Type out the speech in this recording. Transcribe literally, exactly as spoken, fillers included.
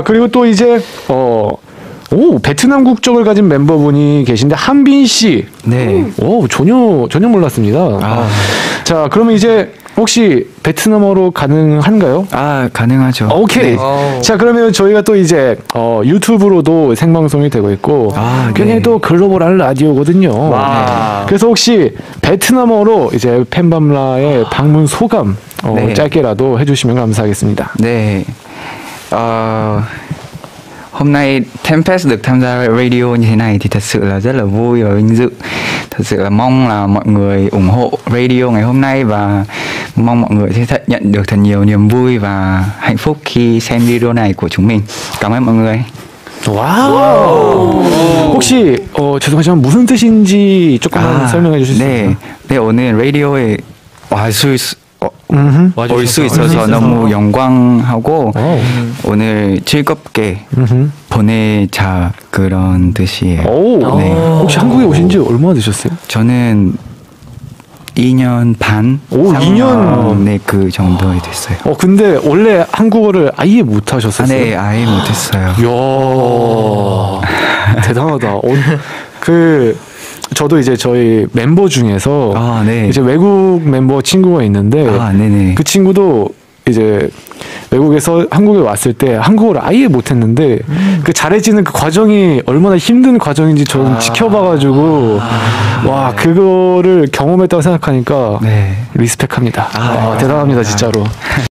자, 그리고 또 이제 어. 오, 베트남 국적을 가진 멤버분이 계신데 한빈 씨. 네. 오, 전혀 전혀 몰랐습니다. 아. 자, 그러면 이제 혹시 베트남어로 가능한가요? 아, 가능하죠. 오케이. 네. 자, 그러면 저희가 또 이제 어, 유튜브로도 생방송이 되고 있고 아, 굉장히 네. 또 글로벌한 라디오거든요. 와. 그래서 혹시 베트남어로 이제 팬밤라의 아. 방문 소감 어, 네. 짧게라도 해주시면 감사하겠습니다. 네. 어... Hôm nay Tempest được tham gia radio như thế này thì thật sự là rất là vui và vinh dự. Thật sự là mong là mọi người ủng hộ radio ngày hôm nay và mong mọi người sẽ nhận được thật nhiều niềm vui và hạnh phúc khi xem video này của chúng mình. Cảm ơn mọi người. 와우. 와우. 혹시 어, 죄송하지만 무슨 뜻인지 조금만 아, 설명해 주실 수 있나요? 네. 네, 오늘 라디오에 와수 올 수 있어서 너무 영광하고 오. 오늘 즐겁게 음흠. 보내자 그런 뜻이에요. 네. 혹시 한국에 오신 지 얼마나 되셨어요? 저는 이 년 반 오, 이 년? 네, 그 정도 됐어요. 어, 근데 원래 한국어를 아예 못 하셨었어요? 아, 네, 아예 못 했어요. 이야, 대단하다. 어, 그... 저도 이제 저희 멤버 중에서 아, 네. 이제 외국 멤버 친구가 있는데 아, 그 친구도 이제 외국에서 한국에 왔을 때 한국어를 아예 못했는데 음. 그 잘해지는 그 과정이 얼마나 힘든 과정인지 저는 아. 지켜봐가지고 아. 와 네. 그거를 경험했다고 생각하니까 네. 리스펙합니다. 아, 아, 아, 대단합니다 진짜로.